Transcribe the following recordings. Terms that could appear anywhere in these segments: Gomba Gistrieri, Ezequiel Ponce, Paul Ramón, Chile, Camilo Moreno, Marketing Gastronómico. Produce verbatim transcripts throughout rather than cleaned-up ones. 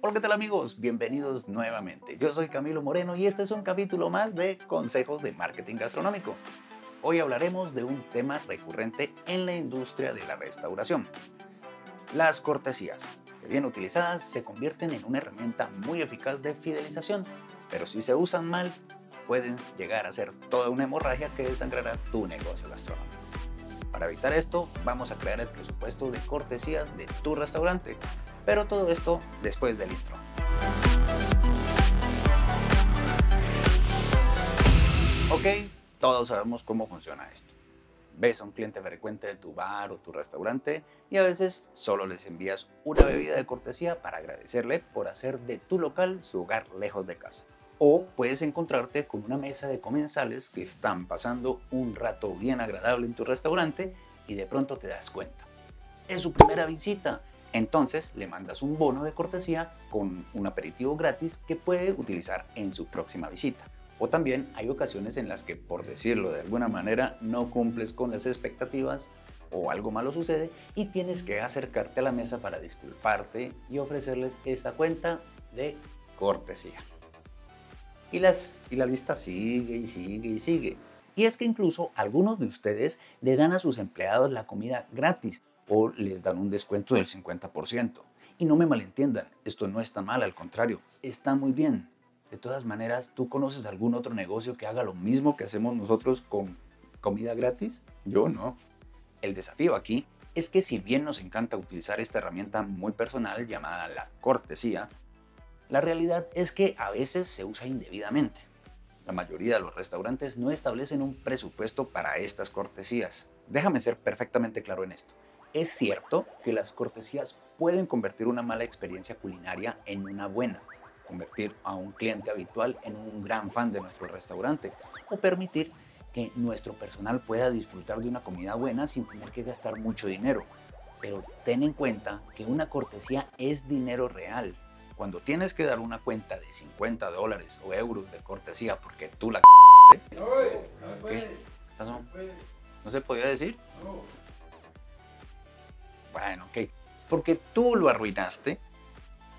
Hola, ¿qué tal amigos? Bienvenidos nuevamente. Yo soy Camilo Moreno y este es un capítulo más de Consejos de Marketing Gastronómico. Hoy hablaremos de un tema recurrente en la industria de la restauración. Las cortesías, que bien utilizadas se convierten en una herramienta muy eficaz de fidelización, pero si se usan mal, pueden llegar a ser toda una hemorragia que desangrará tu negocio gastronómico. Para evitar esto, vamos a crear el presupuesto de cortesías de tu restaurante. Pero todo esto después del intro. Ok, todos sabemos cómo funciona esto. Ves a un cliente frecuente de tu bar o tu restaurante y a veces solo les envías una bebida de cortesía para agradecerle por hacer de tu local su hogar lejos de casa. O puedes encontrarte con una mesa de comensales que están pasando un rato bien agradable en tu restaurante y de pronto te das cuenta. Es su primera visita. Entonces le mandas un bono de cortesía con un aperitivo gratis que puede utilizar en su próxima visita. O también hay ocasiones en las que, por decirlo de alguna manera, no cumples con las expectativas o algo malo sucede y tienes que acercarte a la mesa para disculparte y ofrecerles esa cuenta de cortesía. Y, las, y la lista sigue y sigue y sigue. Y es que incluso algunos de ustedes le dan a sus empleados la comida gratis o les dan un descuento del cincuenta por ciento. Y no me malentiendan, esto no está mal, al contrario, está muy bien. De todas maneras, ¿tú conoces algún otro negocio que haga lo mismo que hacemos nosotros con comida gratis? Yo no. El desafío aquí es que si bien nos encanta utilizar esta herramienta muy personal llamada la cortesía, la realidad es que a veces se usa indebidamente. La mayoría de los restaurantes no establecen un presupuesto para estas cortesías. Déjame ser perfectamente claro en esto. Es cierto que las cortesías pueden convertir una mala experiencia culinaria en una buena, convertir a un cliente habitual en un gran fan de nuestro restaurante o permitir que nuestro personal pueda disfrutar de una comida buena sin tener que gastar mucho dinero. Pero ten en cuenta que una cortesía es dinero real. Cuando tienes que dar una cuenta de cincuenta dólares o euros de cortesía porque tú la c***aste. No, ¿qué pasó? ¿No se podía decir? No. Bueno, ok, porque tú lo arruinaste,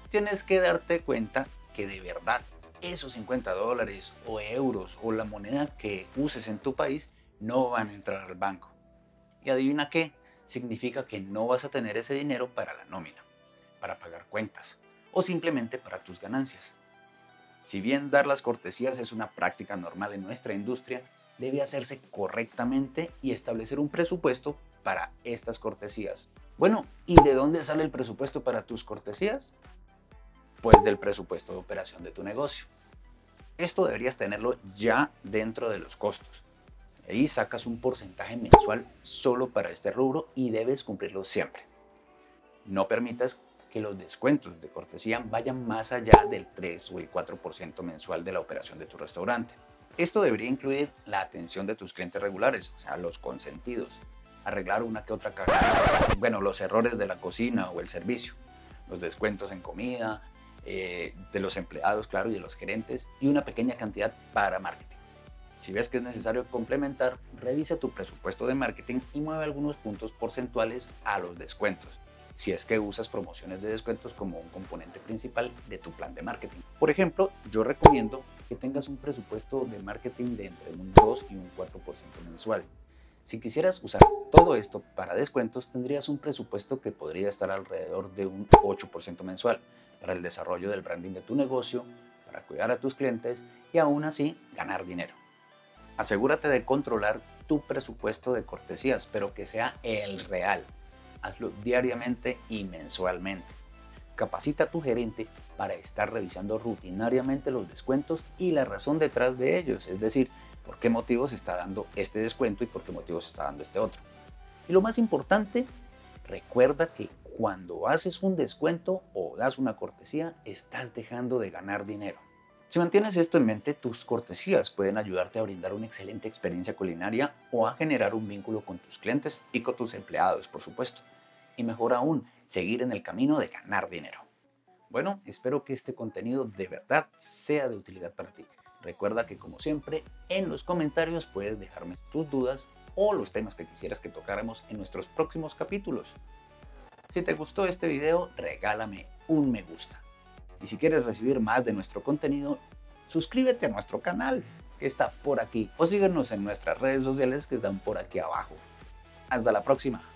tienes que darte cuenta que de verdad esos cincuenta dólares o euros o la moneda que uses en tu país no van a entrar al banco. Y adivina qué, significa que no vas a tener ese dinero para la nómina, para pagar cuentas o simplemente para tus ganancias. Si bien dar las cortesías es una práctica normal en nuestra industria, debe hacerse correctamente y establecer un presupuesto para estas cortesías. Bueno, ¿y de dónde sale el presupuesto para tus cortesías? Pues del presupuesto de operación de tu negocio. Esto deberías tenerlo ya dentro de los costos. Ahí sacas un porcentaje mensual solo para este rubro y debes cumplirlo siempre. No permitas que los descuentos de cortesía vayan más allá del tres o el cuatro por ciento mensual de la operación de tu restaurante. Esto debería incluir la atención de tus clientes regulares, o sea, los consentidos. Arreglar una que otra cagada, bueno, los errores de la cocina o el servicio, los descuentos en comida, eh, de los empleados, claro, y de los gerentes, y una pequeña cantidad para marketing. Si ves que es necesario complementar, revisa tu presupuesto de marketing y mueve algunos puntos porcentuales a los descuentos, si es que usas promociones de descuentos como un componente principal de tu plan de marketing. Por ejemplo, yo recomiendo que tengas un presupuesto de marketing de entre un dos y un cuatro por ciento mensual. Si quisieras usar todo esto para descuentos, tendrías un presupuesto que podría estar alrededor de un ocho por ciento mensual para el desarrollo del branding de tu negocio, para cuidar a tus clientes y aún así ganar dinero. Asegúrate de controlar tu presupuesto de cortesías, pero que sea el real. Hazlo diariamente y mensualmente. Capacita a tu gerente para estar revisando rutinariamente los descuentos y la razón detrás de ellos, es decir, por qué motivos se está dando este descuento y por qué motivos se está dando este otro. Y lo más importante, recuerda que cuando haces un descuento o das una cortesía, estás dejando de ganar dinero. Si mantienes esto en mente, tus cortesías pueden ayudarte a brindar una excelente experiencia culinaria o a generar un vínculo con tus clientes y con tus empleados, por supuesto. Y mejor aún, seguir en el camino de ganar dinero. Bueno, espero que este contenido de verdad sea de utilidad para ti. Recuerda que, como siempre, en los comentarios puedes dejarme tus dudas o los temas que quisieras que tocáramos en nuestros próximos capítulos. Si te gustó este video, regálame un me gusta. Y si quieres recibir más de nuestro contenido, suscríbete a nuestro canal que está por aquí o síguenos en nuestras redes sociales que están por aquí abajo. Hasta la próxima.